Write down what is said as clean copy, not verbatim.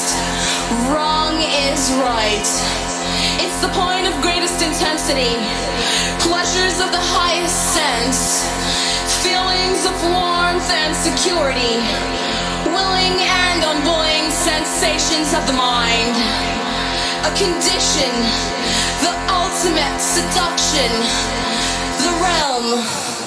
best. Wrong is right. It's the point of greatest intensity. Pleasures of the highest sense. Feelings of warmth and security. Willing and unwilling sensations of the mind. A condition. The ultimate seduction. The realm.